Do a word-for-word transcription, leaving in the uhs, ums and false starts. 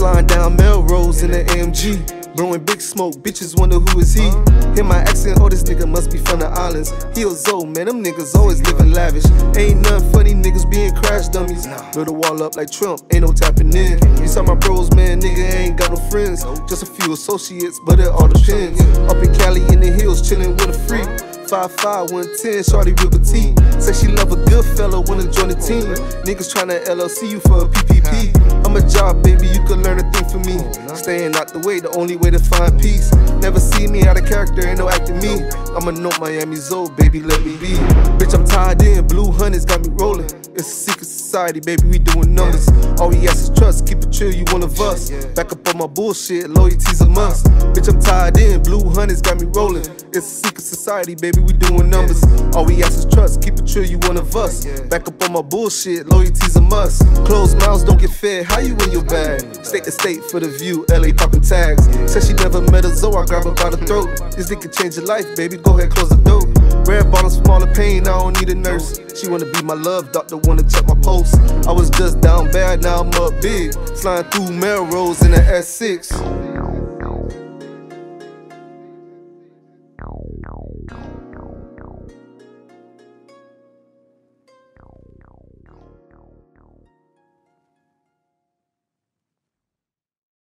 sliding down Melrose in the A M G. Blowing big smoke, bitches wonder who is he. Hear my accent, oh this nigga must be from the islands. He a Zo, man, them niggas always living lavish. Ain't nothing funny, niggas being crash dummies. Build a wall up like Trump, ain't no tapping in. You saw my bros, man, nigga ain't got no friends. Just a few associates, but it all depends. Up in Cali in the hills, chilling with a freak. five five, one ten, shorty real petite. Said she love a good fella, wanna join the team. Niggas tryna L L C you for a P P P. I'm a job, baby, you can learn a thing from me. Staying out the way, the only way to find peace. Never see me out of character, ain't no acting me. I'ma know Miami Zo, baby, let me be. Bitch, I'm tied in, blue honey's got me rolling. It's a secret society, baby, we doing numbers. All we ask is trust, keep it chill, you one of us. Back up on my bullshit, loyalty's a must. Bitch, I'm tied in, blue honey's got me rolling. It's a secret society, baby, we doing numbers. All we ask is trust, keep it chill, you one of us. Back up on my bullshit, loyalty's a must. Closed mouths don't get fed, how you in your bag? State to state for the view, L A popping tags. Said she never met a Zo, I grab her by the throat. This nigga change your life, baby, go ahead, close the door. Red bottles from all the pain, I don't need a nurse. She wanna be my love, doctor wanna check my pulse. I was just down bad, now I'm up big. Sliding through Melrose in the S six.